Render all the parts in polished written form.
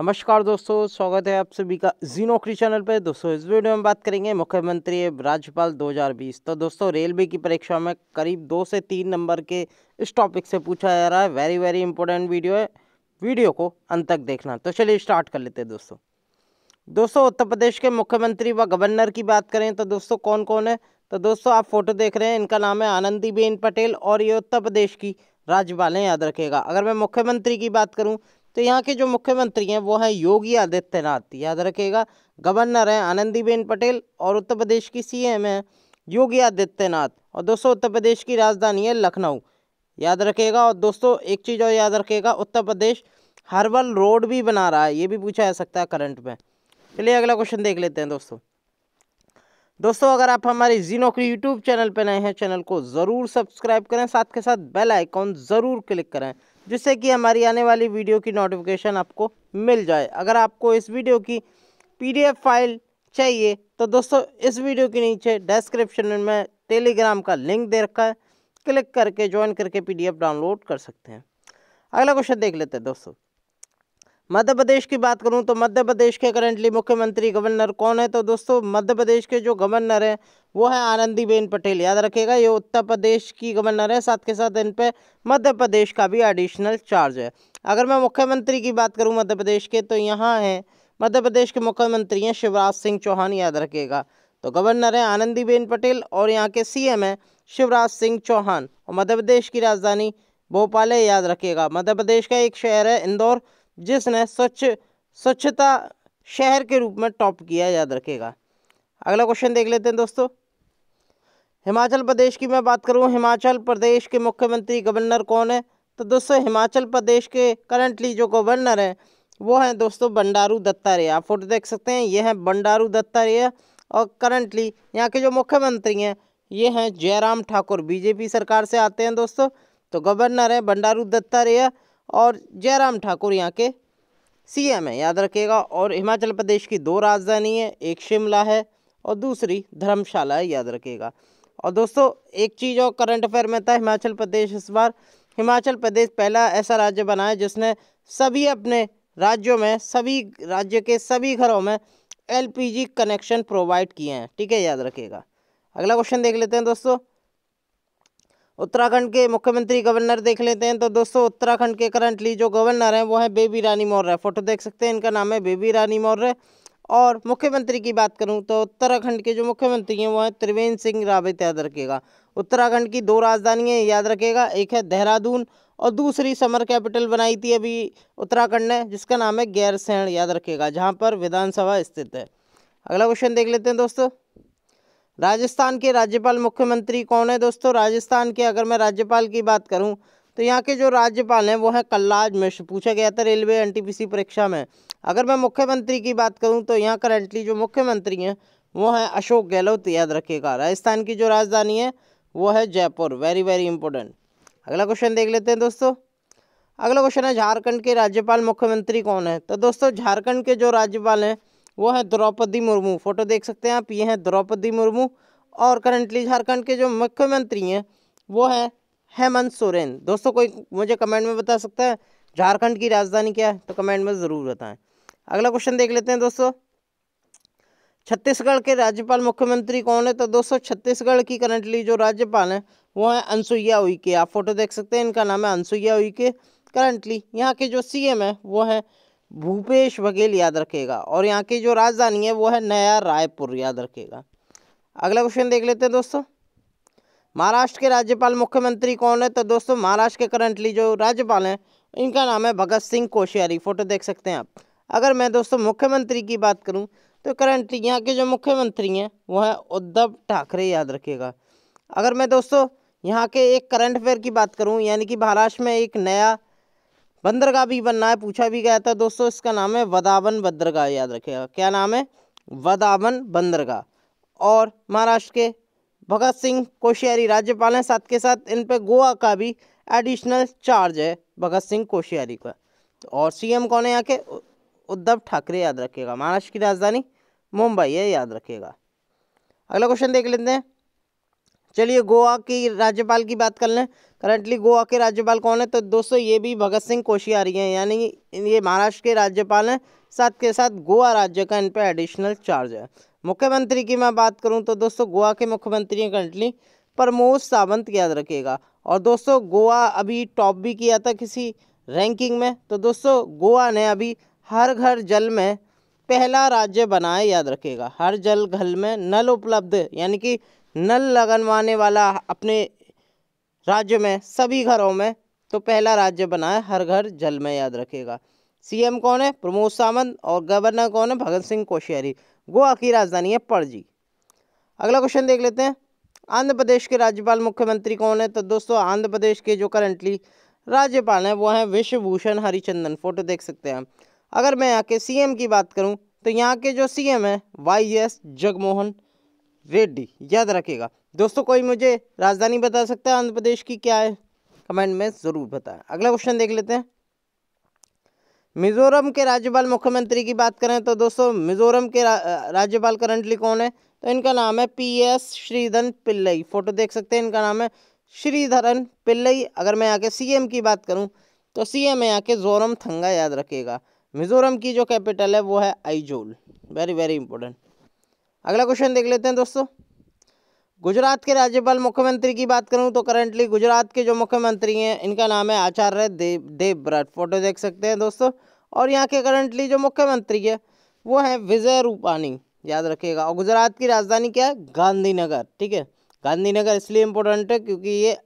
नमस्कार दोस्तों, स्वागत है आप सभी का जी नौकरी चैनल पे। दोस्तों इस वीडियो में बात करेंगे मुख्यमंत्री राज्यपाल 2020। तो दोस्तों रेलवे की परीक्षा में करीब 2 से 3 नंबर के इस टॉपिक से पूछा जा रहा है। वेरी इंपॉर्टेंट वीडियो है, वीडियो को अंत तक देखना। तो चलिए स्टार्ट कर लेते हैं दोस्तों। दोस्तों उत्तर प्रदेश के मुख्यमंत्री व गवर्नर की बात करें तो दोस्तों कौन कौन है, तो दोस्तों आप फोटो देख रहे हैं, इनका नाम है आनंदीबेन पटेल और ये उत्तर प्रदेश की राज्यपाल हैं, याद रखेगा। अगर मैं मुख्यमंत्री की बात करूं तो यहाँ के जो मुख्यमंत्री हैं वो हैं योगी आदित्यनाथ, याद रखिएगा। गवर्नर हैं आनंदीबेन पटेल और उत्तर प्रदेश की सीएम हैं योगी आदित्यनाथ। और दोस्तों उत्तर प्रदेश की राजधानी है लखनऊ, याद रखिएगा। और दोस्तों एक चीज़ और याद रखिएगा, उत्तर प्रदेश हर्बल रोड भी बना रहा है, ये भी पूछा जा सकता है करंट में। चलिए अगला क्वेश्चन देख लेते हैं दोस्तों। दोस्तों अगर आप हमारे जी नौकरी यूट्यूब चैनल पर नए हैं, चैनल को ज़रूर सब्सक्राइब करें, साथ के साथ बेल आइकॉन ज़रूर क्लिक करें, जिससे कि हमारी आने वाली वीडियो की नोटिफिकेशन आपको मिल जाए। अगर आपको इस वीडियो की पीडीएफ फाइल चाहिए तो दोस्तों इस वीडियो के नीचे डिस्क्रिप्शन में टेलीग्राम का लिंक दे रखा है, क्लिक करके ज्वाइन करके पीडीएफ डाउनलोड कर सकते हैं। अगला क्वेश्चन देख लेते हैं दोस्तों। मध्य प्रदेश की बात करूं तो मध्य प्रदेश के करंटली मुख्यमंत्री गवर्नर कौन है, तो दोस्तों मध्य प्रदेश के जो गवर्नर हैं वो है आनंदीबेन पटेल, याद रखिएगा। ये उत्तर प्रदेश की गवर्नर है, साथ के साथ इन पे मध्य प्रदेश का भी एडिशनल चार्ज है। अगर मैं मुख्यमंत्री की बात करूं मध्य प्रदेश के, तो यहाँ हैं मध्य प्रदेश के मुख्यमंत्री हैं शिवराज सिंह चौहान, याद रखिएगा। तो गवर्नर हैं आनंदीबेन पटेल और यहाँ के सीएम हैं शिवराज सिंह चौहान। और मध्य प्रदेश की राजधानी भोपाल है, याद रखिएगा। मध्य प्रदेश का एक शहर है इंदौर, जिसने स्वच्छता शहर के रूप में टॉप किया, याद रखेगा। अगला क्वेश्चन देख लेते हैं दोस्तों। हिमाचल प्रदेश की मैं बात करूं, हिमाचल प्रदेश के मुख्यमंत्री गवर्नर कौन है, तो दोस्तों हिमाचल प्रदेश के करंटली जो गवर्नर हैं वो हैं दोस्तों भंडारू दत्ता रे, आप फोटो देख सकते हैं, ये हैं भंडारू दत्ता रे। और करंटली यहाँ के जो मुख्यमंत्री हैं ये हैं जयराम ठाकुर, बीजेपी सरकार से आते हैं दोस्तों। तो गवर्नर हैं भंडारू दत्ता रे और जयराम ठाकुर यहाँ के सीएम है, याद रखिएगा। और हिमाचल प्रदेश की 2 राजधानी है, एक शिमला है और दूसरी धर्मशाला है, याद रखिएगा। और दोस्तों एक चीज़ और करंट अफेयर में था, हिमाचल प्रदेश इस बार, हिमाचल प्रदेश पहला ऐसा राज्य बना है जिसने सभी अपने राज्यों में, सभी राज्य के सभी घरों में LPG कनेक्शन प्रोवाइड किए हैं, ठीक है, याद रखिएगा। अगला क्वेश्चन देख लेते हैं दोस्तों। उत्तराखंड के मुख्यमंत्री गवर्नर देख लेते हैं, तो दोस्तों उत्तराखंड के करंटली जो गवर्नर हैं वो हैं बेबी रानी मौर्य, फोटो देख सकते हैं, इनका नाम है बेबी रानी मौर्य। और मुख्यमंत्री की बात करूं तो उत्तराखंड के जो मुख्यमंत्री हैं वो हैं त्रिवेंद्र सिंह रावत, याद रखिएगा। उत्तराखंड की 2 राजधानियाँ, याद रखिएगा, एक है देहरादून और दूसरी समर कैपिटल बनाई थी अभी उत्तराखंड ने, जिसका नाम है गैरसैंण, याद रखिएगा, जहाँ पर विधानसभा स्थित है। अगला क्वेश्चन देख लेते हैं दोस्तों। राजस्थान के राज्यपाल मुख्यमंत्री कौन है, दोस्तों राजस्थान के अगर मैं राज्यपाल की बात करूं तो यहाँ के जो राज्यपाल हैं वो हैं कलराज मिश्र, पूछा गया था रेलवे NTPC परीक्षा में। अगर मैं मुख्यमंत्री की बात करूं तो यहाँ करंटली जो मुख्यमंत्री हैं वो हैं अशोक गहलोत, याद रखिएगा। राजस्थान की जो राजधानी है वो है जयपुर, वेरी इंपॉर्टेंट। अगला क्वेश्चन देख लेते हैं दोस्तों। अगला क्वेश्चन है झारखंड के राज्यपाल मुख्यमंत्री कौन है, तो दोस्तों झारखंड के जो राज्यपाल हैं वो है द्रौपदी मुर्मू, फोटो देख सकते हैं आप, ये हैं द्रौपदी मुर्मू। और करंटली झारखंड के जो मुख्यमंत्री हैं वो हैं हेमंत सोरेन। दोस्तों कोई मुझे कमेंट में बता सकता है झारखंड की राजधानी क्या है, तो कमेंट में ज़रूर बताएं। अगला क्वेश्चन देख लेते हैं दोस्तों। छत्तीसगढ़ के राज्यपाल मुख्यमंत्री कौन है, तो दोस्तों छत्तीसगढ़ की करंटली जो राज्यपाल हैं वो हैं अनुसुइया उइके, आप फोटो देख सकते हैं, इनका नाम है अनुसुइया उइके। करंटली यहाँ के जो CM है वो है भूपेश बघेल, याद रखेगा। और यहाँ की जो राजधानी है वो है नया रायपुर, याद रखेगा। अगला क्वेश्चन देख लेते हैं दोस्तों। महाराष्ट्र के राज्यपाल मुख्यमंत्री कौन है, तो दोस्तों महाराष्ट्र के करंटली जो राज्यपाल हैं इनका नाम है भगत सिंह कोश्यारी, फोटो देख सकते हैं आप। अगर मैं दोस्तों मुख्यमंत्री की बात करूँ तो करंटली यहाँ के जो मुख्यमंत्री हैं वो है उद्धव ठाकरे, याद रखेगा। अगर मैं दोस्तों यहाँ के एक करंट अफेयर की बात करूँ, यानी कि महाराष्ट्र में एक नया बंदरगाह भी बनना है, पूछा भी गया था दोस्तों, इसका नाम है वदावन बंदरगाह, याद रखिएगा। क्या नाम है? वदावन बंदरगाह। और महाराष्ट्र के भगत सिंह कोश्यारी राज्यपाल हैं, साथ के साथ इन पे गोवा का भी एडिशनल चार्ज है भगत सिंह कोश्यारी का। और CM कौन है यहाँ के? उद्धव ठाकरे, याद रखिएगा। महाराष्ट्र की राजधानी मुंबई है, याद रखिएगा। अगला क्वेश्चन देख लेते हैं। चलिए गोवा की राज्यपाल की बात कर लें। करंटली गोवा के राज्यपाल कौन है? तो दोस्तों ये भी भगत सिंह कोश्यारी हैं, यानी ये महाराष्ट्र के राज्यपाल हैं, साथ के साथ गोवा राज्य का इन पर एडिशनल चार्ज है। मुख्यमंत्री की मैं बात करूं तो दोस्तों गोवा के मुख्यमंत्री हैं करंटली प्रमोद सावंत, याद रखिएगा। और दोस्तों गोवा अभी टॉप भी किया था किसी रैंकिंग में, तो दोस्तों गोवा ने अभी हर घर जल में पहला राज्य बना है, याद रखिएगा। हर जल घर में नल उपलब्ध, यानी कि नल लगनवाने वाला अपने राज्य में सभी घरों में, तो पहला राज्य बना है हर घर जल में, याद रखिएगा। सीएम कौन है? प्रमोद सावंत। और गवर्नर कौन है? भगत सिंह कोश्यारी। गोवा की राजधानी है पणजी। अगला क्वेश्चन देख लेते हैं, आंध्र प्रदेश के राज्यपाल मुख्यमंत्री कौन है? तो दोस्तों आंध्र प्रदेश के जो करंटली राज्यपाल हैं वो हैं विश्वभूषण हरिचंदन, फोटो देख सकते हैं। अगर मैं यहाँ के सीएम की बात करूँ तो यहाँ के जो सीएम हैं YS जगमोहन रेडी, याद रखिएगा। दोस्तों कोई मुझे राजधानी बता सकता है आंध्र प्रदेश की क्या है? कमेंट में ज़रूर बताएं। अगला क्वेश्चन देख लेते हैं, मिजोरम के राज्यपाल मुख्यमंत्री की बात करें तो दोस्तों मिजोरम के राज्यपाल करंटली कौन है? तो इनका नाम है PS श्रीधरन पिल्लई, फोटो देख सकते हैं। इनका नाम है श्रीधरन पिल्लई। अगर मैं यहाँ के सीएम की बात करूँ तो सीएम है यहाँ के जोरमथांगा, याद रखिएगा। मिजोरम की जो कैपिटल है वो है आइजोल, वेरी वेरी इंपॉर्टेंट। अगला क्वेश्चन देख लेते हैं दोस्तों, गुजरात के राज्यपाल मुख्यमंत्री की बात करूं तो करंटली गुजरात के जो मुख्यमंत्री हैं इनका नाम है आचार्य देव देव, फोटो देख सकते हैं दोस्तों। और यहाँ के करंटली जो मुख्यमंत्री है वो है विजय रूपानी, याद रखिएगा। और गुजरात की राजधानी क्या है? गांधीनगर, ठीक है। गांधीनगर इसलिए इम्पोर्टेंट है क्योंकि ये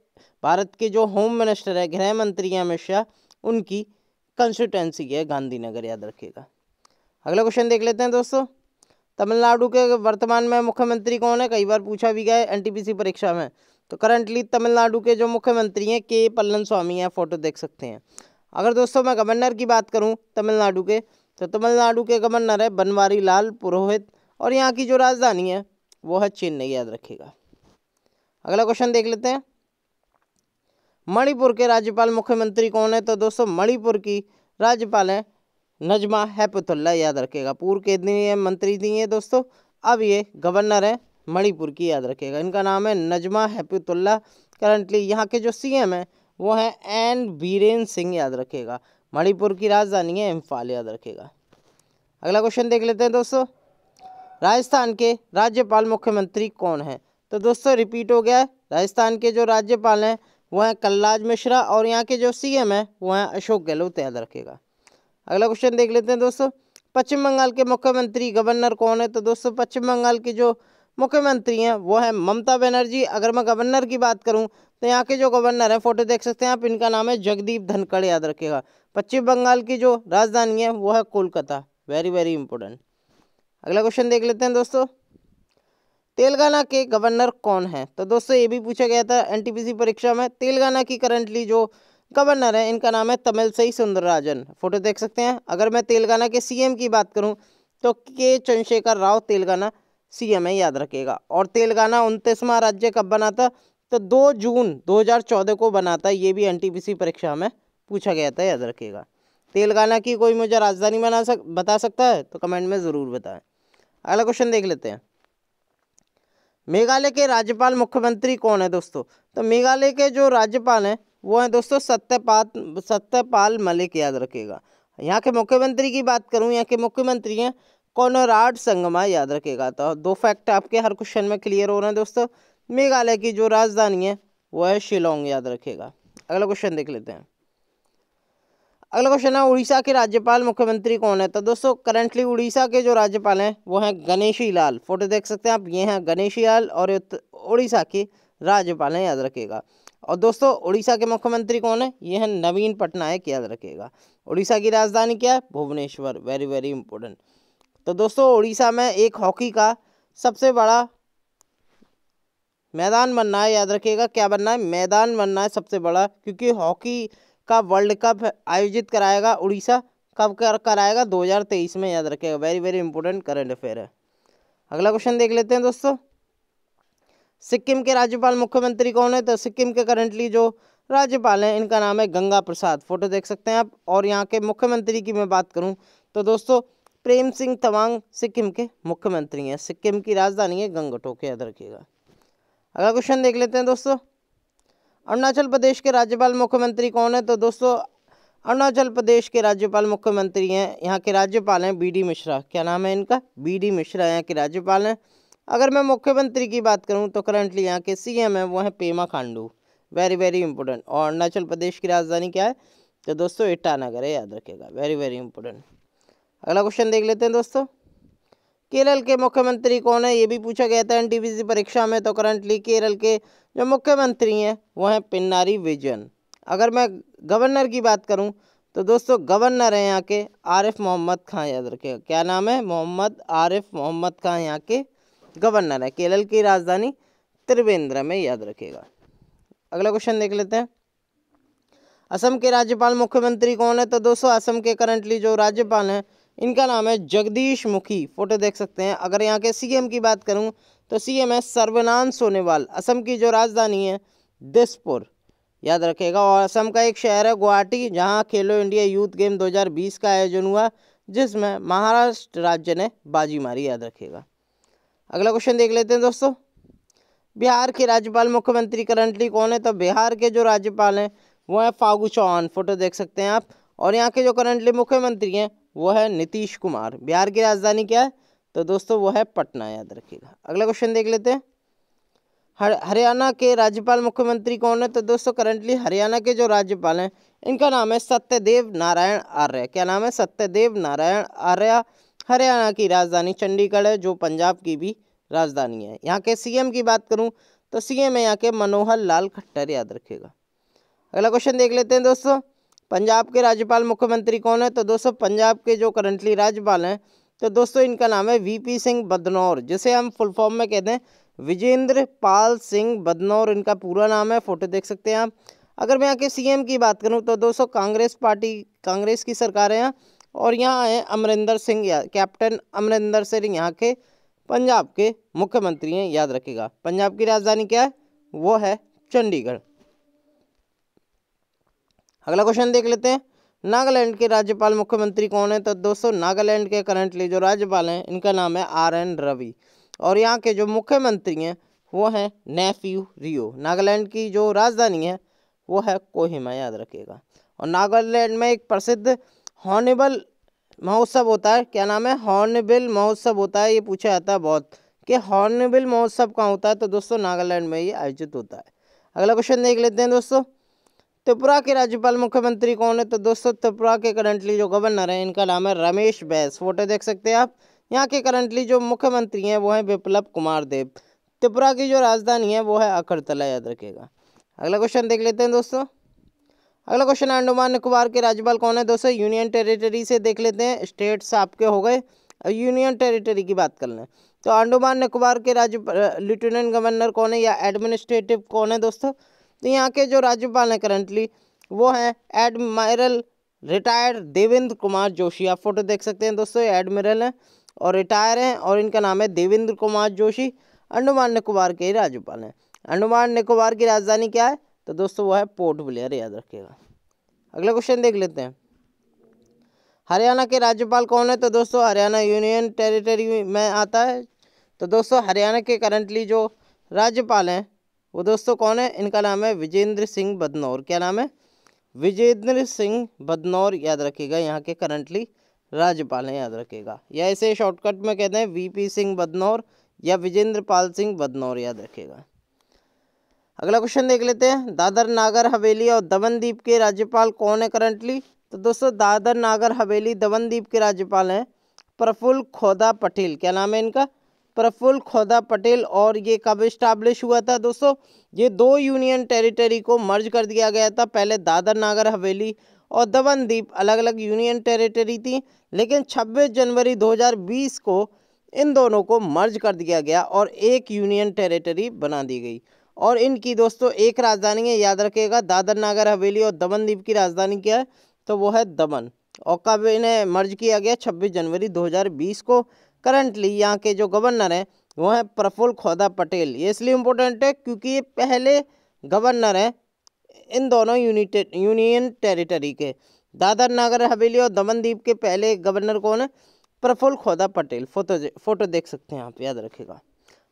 भारत के जो होम मिनिस्टर है, गृह मंत्री हैं अमित शाह, उनकी कंस्टिट्यूंसी है गांधीनगर, याद रखिएगा। अगला क्वेश्चन देख लेते हैं दोस्तों, तमिलनाडु के वर्तमान में मुख्यमंत्री कौन है? कई बार पूछा भी गया है NTPC परीक्षा में। तो करंटली तमिलनाडु के जो मुख्यमंत्री हैं K पलनस्वामी हैं, फोटो देख सकते हैं। अगर दोस्तों मैं गवर्नर की बात करूं तमिलनाडु के, तो तमिलनाडु के गवर्नर है बनवारी लाल पुरोहित। और यहाँ की जो राजधानी है वो है चेन्नई, याद रखिएगा। अगला क्वेश्चन देख लेते हैं, मणिपुर के राज्यपाल मुख्यमंत्री कौन है? तो दोस्तों मणिपुर की राज्यपाल हैं नजमा हैपतुल्ला, याद रखेगा। पूर्व केंद्रीय मंत्री थी हैं दोस्तों, अब ये गवर्नर हैं मणिपुर की, याद रखेगा। इनका नाम है नजमा हैपतुल्ला। करंटली यहाँ के जो सीएम हैं वो हैं N Biren Singh, याद रखेगा। मणिपुर की राजधानी है इम्फाल, याद रखेगा। अगला क्वेश्चन देख लेते हैं दोस्तों, राजस्थान के राज्यपाल मुख्यमंत्री कौन है? तो दोस्तों रिपीट हो गया है, राजस्थान के जो राज्यपाल हैं वो हैं कलराज मिश्रा। और यहाँ के जो सीएम हैं वो हैं अशोक गहलोत, याद रखेगा। अगला क्वेश्चन देख लेते हैं दोस्तों, पश्चिम बंगाल के मुख्यमंत्री गवर्नर कौन है? तो दोस्तों पश्चिम बंगाल के जो मुख्यमंत्री हैं वो है ममता बनर्जी। अगर मैं गवर्नर की बात करूं तो यहाँ के जो गवर्नर हैं, फोटो देख सकते हैं आप, इनका नाम है जगदीप धनखड़, याद रखिएगा। पश्चिम बंगाल की जो राजधानी है वो है कोलकाता, वेरी वेरी इंपॉर्टेंट। अगला क्वेश्चन देख लेते हैं दोस्तों, तेलंगाना के गवर्नर कौन है? तो दोस्तों ये भी पूछा गया था NTPC परीक्षा में। तेलंगाना की करंटली जो गवर्नर है इनका नाम है तमिलसई सुंदरराजन, फोटो देख सकते हैं। अगर मैं तेलंगाना के सीएम की बात करूं तो K Chandrasekhar Rao Telangana CM है, याद रखेगा। और तेलंगाना 29वां राज्य कब बना था? तो 2 जून 2014 को बना था। ये भी NTPC परीक्षा में पूछा गया था, याद रखेगा। तेलंगाना की कोई मुझे राजधानी बता सकता है तो कमेंट में ज़रूर बताएं। अगला क्वेश्चन देख लेते हैं, मेघालय के राज्यपाल मुख्यमंत्री कौन है? दोस्तों तो मेघालय के जो राज्यपाल हैं वो हैं दोस्तों सत्यपाल मलिक, याद रखेगा। यहाँ के मुख्यमंत्री की बात करूँ, यहाँ के मुख्यमंत्री हैं कोनराड संगमा, याद रखेगा। तो दो फैक्ट आपके हर क्वेश्चन में क्लियर हो रहे हैं दोस्तों। मेघालय की जो राजधानी है वो है शिलोंग, याद रखेगा। अगला क्वेश्चन देख लेते हैं, अगला क्वेश्चन है उड़ीसा के राज्यपाल मुख्यमंत्री कौन है? तो दोस्तों करंटली उड़ीसा के जो राज्यपाल हैं वो हैं गणेशी लाल, फोटो देख सकते हैं आप, ये हैं गणेशी लाल। और उड़ीसा के राज्यपाल हैं, याद रखिएगा। और दोस्तों उड़ीसा के मुख्यमंत्री कौन है? ये हैं नवीन पटनायक, याद रखिएगा। उड़ीसा की राजधानी क्या है? Bhubaneswar, very very important. तो दोस्तों उड़ीसा में एक हॉकी का सबसे बड़ा मैदान बनना है, याद रखिएगा। क्या बनना है? मैदान बनना है सबसे बड़ा, क्योंकि हॉकी का वर्ल्ड कप आयोजित कराएगा उड़ीसा। कब कराएगा? 2023 में, याद रखिएगा। Very very important current affair है। अगला क्वेश्चन देख लेते हैं दोस्तों, सिक्किम के राज्यपाल मुख्यमंत्री कौन है? तो सिक्किम के करंटली जो राज्यपाल हैं इनका नाम है गंगा प्रसाद, फोटो देख सकते हैं आप। और यहाँ के मुख्यमंत्री की मैं बात करूँ तो दोस्तों प्रेम सिंह तवांग सिक्किम के मुख्यमंत्री हैं। सिक्किम की राजधानी है गंगटोक, याद रखिएगा। अगला क्वेश्चन देख लेते हैं दोस्तों, अरुणाचल प्रदेश के राज्यपाल मुख्यमंत्री कौन है? तो दोस्तों अरुणाचल प्रदेश के राज्यपाल मुख्यमंत्री हैं, यहाँ के राज्यपाल हैं बी डी मिश्रा। क्या नाम है इनका? बी डी मिश्रा यहाँ के राज्यपाल हैं। अगर मैं मुख्यमंत्री की बात करूँ तो करंटली यहाँ के सीएम हैं वो हैं Pema Khandu, very very important. और अरुणाचल प्रदेश की राजधानी क्या है? तो दोस्तों ईटानगर है, याद रखेगा, वेरी वेरी इंपॉर्टेंट। अगला क्वेश्चन देख लेते हैं दोस्तों, केरल के मुख्यमंत्री कौन है? ये भी पूछा गया था एनटीपीसी परीक्षा में। तो करंटली केरल के जो मुख्यमंत्री हैं वो हैं पिन्नारी विजयन। अगर मैं गवर्नर की बात करूं तो दोस्तों गवर्नर हैं यहाँ के आरिफ मोहम्मद खां, याद रखेगा। क्या नाम है? आरिफ मोहम्मद खां यहाँ के गवर्नर है। केरल की राजधानी त्रिवेंद्र में, याद रखेगा। अगला क्वेश्चन देख लेते हैं, असम के राज्यपाल मुख्यमंत्री कौन है? तो दोस्तों असम के करंटली जो राज्यपाल हैं इनका नाम है जगदीश मुखी, फोटो देख सकते हैं। अगर यहाँ के सीएम की बात करूँ तो सीएम है सर्बानंद सोनोवाल। असम की जो राजधानी है दिसपुर, याद रखेगा। और असम का एक शहर है गुवाहाटी, जहाँ खेलो इंडिया यूथ गेम 2020 का आयोजन हुआ जिसमें महाराष्ट्र राज्य ने बाजी मारी, याद रखेगा। अगला क्वेश्चन देख लेते हैं दोस्तों, बिहार के राज्यपाल मुख्यमंत्री करंटली कौन है? तो बिहार के जो राज्यपाल हैं वो हैं फागू चौहान, फोटो देख सकते हैं आप। और यहाँ के जो करंटली मुख्यमंत्री हैं वो है नीतीश कुमार। बिहार की राजधानी क्या है? तो दोस्तों वो है पटना, याद रखिएगा। अगला क्वेश्चन देख लेते हैं, हरियाणा के राज्यपाल मुख्यमंत्री कौन है? तो दोस्तों करंटली हरियाणा के जो राज्यपाल हैं इनका नाम है सत्यदेव नारायण आर्य। क्या नाम है? सत्यदेव नारायण आर्य। हरियाणा की राजधानी चंडीगढ़ है, जो पंजाब की भी राजधानी है। यहाँ के सीएम की बात करूँ तो सीएम है यहाँ के मनोहर लाल खट्टर, याद रखिएगा। अगला क्वेश्चन देख लेते हैं दोस्तों, पंजाब के राज्यपाल मुख्यमंत्री कौन है? तो दोस्तों पंजाब के जो करंटली राज्यपाल हैं तो दोस्तों इनका नाम है वीपी सिंह बदनौर, जिसे हम फुल फॉर्म में कहते हैं विजेंद्र पाल सिंह बदनौर, इनका पूरा नाम है। फोटो देख सकते हैं आप। अगर मैं यहाँ के सीएम की बात करूँ तो दोस्तों कांग्रेस की सरकार है यहाँ। और यहाँ है अमरिंदर सिंह, कैप्टन अमरिंदर सिंह यहाँ के पंजाब के मुख्यमंत्री हैं, याद रखेगा। पंजाब की राजधानी क्या है? वो है चंडीगढ़। अगला क्वेश्चन देख लेते हैं, नागालैंड के राज्यपाल मुख्यमंत्री कौन है? तो दोस्तों नागालैंड के करंटली जो राज्यपाल हैं इनका नाम है आर.एन. रवि। और यहाँ के जो मुख्यमंत्री हैं वो हैं नेफ्यू रियो। नागालैंड की जो राजधानी है वो है कोहिमा, याद रखिएगा। और नागालैंड में एक प्रसिद्ध हॉर्नबिल महोत्सव होता है। क्या नाम है? हॉर्नबिल महोत्सव होता है। ये पूछा जाता है बहुत कि हॉर्नबिल महोत्सव कहाँ होता है? तो दोस्तों नागालैंड में ये आयोजित होता है। अगला क्वेश्चन देख लेते हैं दोस्तों, त्रिपुरा के राज्यपाल मुख्यमंत्री कौन है? तो दोस्तों त्रिपुरा के करंटली जो गवर्नर हैं इनका नाम है रमेश बैस, फोटो देख सकते हैं आप। यहाँ के करंटली जो मुख्यमंत्री हैं वो हैं विप्लव कुमार देव। त्रिपुरा की जो राजधानी है वो है अगरतला, याद रखेगा। अगला क्वेश्चन देख लेते हैं दोस्तों, अगला क्वेश्चन अंडमान निकोबार के राज्यपाल कौन है? दोस्तों यूनियन टेरिटरी से देख लेते हैं, स्टेट्स आपके हो गए, यूनियन टेरिटरी की बात कर लें तो अंडमान निकोबार के राज्य लेफ्टिनेंट गवर्नर कौन है या एडमिनिस्ट्रेटिव कौन है? दोस्तों तो यहाँ के जो राज्यपाल हैं करंटली वो हैं एडमिरल रिटायर्ड देवेंद्र कुमार जोशी। आप फोटो देख सकते हैं दोस्तों, एडमिरल हैं और रिटायर हैं और इनका नाम है देवेंद्र कुमार जोशी। अंडमान निकोबार के राज्यपाल हैं। अंडमान निकोबार की राजधानी क्या है? तो दोस्तों वो है पोर्ट ब्लेयर, याद रखिएगा। अगला क्वेश्चन देख लेते हैं, हरियाणा के राज्यपाल कौन है? तो दोस्तों हरियाणा यूनियन टेरिटरी में आता है। तो दोस्तों हरियाणा के करंटली जो राज्यपाल हैं वो दोस्तों कौन है? इनका नाम है विजेंद्र सिंह बदनौर। क्या नाम है? विजेंद्र सिंह बदनौर, याद रखिएगा। यहाँ के करंटली राज्यपाल हैं, याद रखिएगा। या इसे शॉर्टकट में कहते हैं वीपी सिंह बदनौर या विजेंद्र पाल सिंह बदनौर, याद रखिएगा। अगला क्वेश्चन देख लेते हैं, दादर नागर हवेली और दमन दीप के राज्यपाल कौन है करंटली? तो दोस्तों दादर नागर हवेली दमन दीप के राज्यपाल हैं प्रफुल्ल खोड़ा पटेल। क्या नाम है इनका? प्रफुल्ल खोड़ा पटेल। और ये कब इस्टाब्लिश हुआ था? दोस्तों ये दो यूनियन टेरिटरी को मर्ज कर दिया गया था। पहले दादर नागर हवेली और दमन दीप अलग अलग यूनियन टेरिटरी थी, लेकिन 26 जनवरी 2020 को इन दोनों को मर्ज कर दिया गया और एक यूनियन टेरिटरी बना दी गई। और इनकी दोस्तों एक राजधानी है, याद रखिएगा। दादर नागर हवेली और दमन दीप की राजधानी क्या है? तो वो है दमन। और कब इन्हें मर्ज किया गया? 26 जनवरी 2020 को। करंटली यहाँ के जो गवर्नर हैं वो हैं प्रफुल्ल खोड़ा पटेल। ये इसलिए इम्पोर्टेंट है क्योंकि ये पहले गवर्नर हैं इन दोनों यूनियन टेरिटरी के। दादर नागर हवेली और दमन दीप के पहले गवर्नर कौन है? प्रफुल्ल खोड़ा पटेल। फोटो देख सकते हैं आप, याद रखिएगा।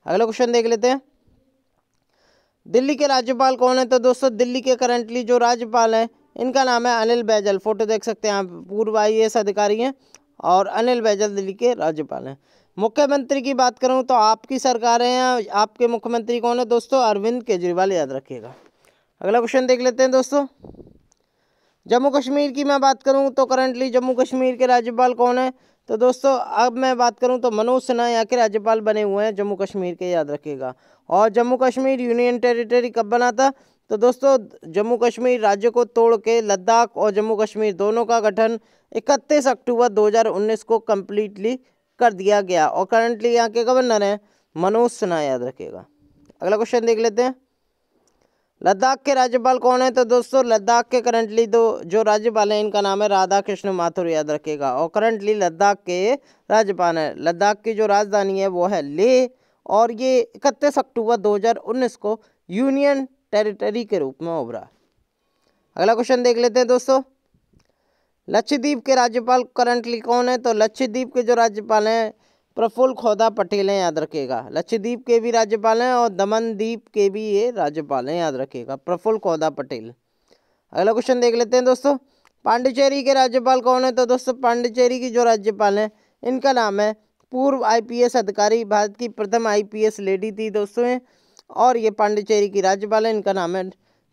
अगला क्वेश्चन देख लेते हैं, दिल्ली के राज्यपाल कौन है? तो दोस्तों दिल्ली के करंटली जो राज्यपाल हैं इनका नाम है अनिल बैजल। फोटो देख सकते हैं आप, पूर्व IAS अधिकारी हैं और अनिल बैजल दिल्ली के राज्यपाल हैं। मुख्यमंत्री की बात करूं तो आपकी सरकारें हैं, आपके मुख्यमंत्री कौन है दोस्तों? अरविंद केजरीवाल, याद रखिएगा। अगला क्वेश्चन देख लेते हैं दोस्तों। जम्मू कश्मीर की मैं बात करूं तो करंटली जम्मू कश्मीर के राज्यपाल कौन है? तो दोस्तों अब मैं बात करूं तो मनोज सिन्हा यहाँ के राज्यपाल बने हुए हैं जम्मू कश्मीर के, याद रखिएगा। और जम्मू कश्मीर यूनियन टेरिटरी कब बना था? तो दोस्तों जम्मू कश्मीर राज्य को तोड़ के लद्दाख और जम्मू कश्मीर दोनों का गठन 31 अक्टूबर 2019 को कम्प्लीटली कर दिया गया। और करंटली यहाँ के गवर्नर हैं मनोज सिन्हा, याद रखिएगा। अगला क्वेश्चन देख लेते हैं। लद्दाख के राज्यपाल कौन है? तो दोस्तों लद्दाख के करंटली जो राज्यपाल हैं इनका नाम है राधा कृष्ण माथुर, याद रखिएगा। और करंटली लद्दाख के राज्यपाल हैं। लद्दाख की जो राजधानी है वो है लेह, और ये 31 अक्टूबर 2019 को यूनियन टेरिटरी के रूप में उभरा। अगला क्वेश्चन देख लेते हैं दोस्तों। लक्षद्वीप के राज्यपाल करंटली कौन है? तो लक्षद्वीप के जो राज्यपाल हैं प्रफुल्ल खोड़ा पटेल हैं, याद रखिएगा। लक्षद्वीप के भी राज्यपाल हैं और दमन द्वीप के भी ये राज्यपाल हैं, याद रखिएगा, प्रफुल्ल खोड़ा पटेल। अगला क्वेश्चन देख लेते हैं दोस्तों। पांडिचेरी के राज्यपाल कौन है? तो दोस्तों पांडिचेरी की जो राज्यपाल हैं इनका नाम है पूर्व IPS अधिकारी, भारत की प्रथम IPS लेडी थी दोस्तों, और ये पांडिचेरी की राज्यपाल है, इनका नाम है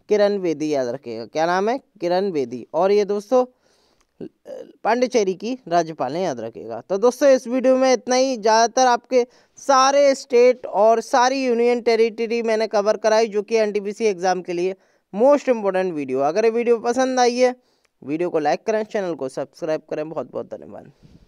किरण बेदी, याद रखिएगा। क्या नाम है? किरण बेदी। और ये दोस्तों पांडिचेरी की राज्यपाल है, याद रखिएगा। तो दोस्तों इस वीडियो में इतना ही। ज़्यादातर आपके सारे स्टेट और सारी यूनियन टेरिटरी मैंने कवर कराई, जो कि NTPC एग्ज़ाम के लिए मोस्ट इम्पोर्टेंट वीडियो। अगर ये वीडियो पसंद आई है, वीडियो को लाइक करें, चैनल को सब्सक्राइब करें। बहुत बहुत धन्यवाद।